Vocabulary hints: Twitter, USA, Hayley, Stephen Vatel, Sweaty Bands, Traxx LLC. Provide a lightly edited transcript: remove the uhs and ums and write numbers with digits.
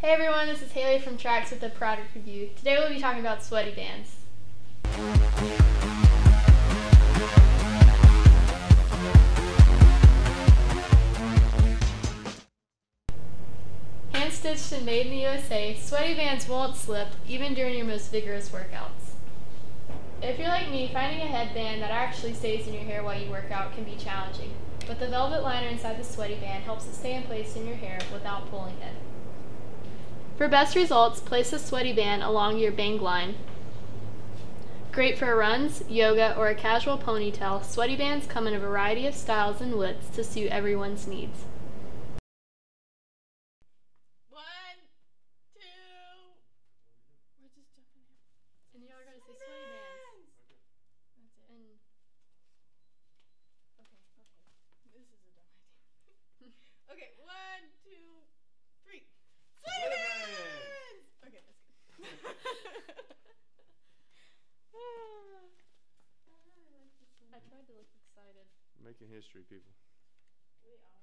Hey everyone, this is Hayley from Traxx with a product review. Today we'll be talking about Sweaty Bands. Hand-stitched and made in the USA, Sweaty Bands won't slip even during your most vigorous workouts. If you're like me, finding a headband that actually stays in your hair while you work out can be challenging, but the velvet liner inside the Sweaty Band helps it stay in place in your hair without pulling it. For best results, place a Sweaty Band along your bang line. Great for runs, yoga, or a casual ponytail, Sweaty Bands come in a variety of styles and widths to suit everyone's needs. 1, 2... We're just jumping here. And y'all are going to say Sweaty Bands. That's it. And... Okay. This is a dumb idea. Okay, 1, 2, 3... Sweaty Bands! Making history, people.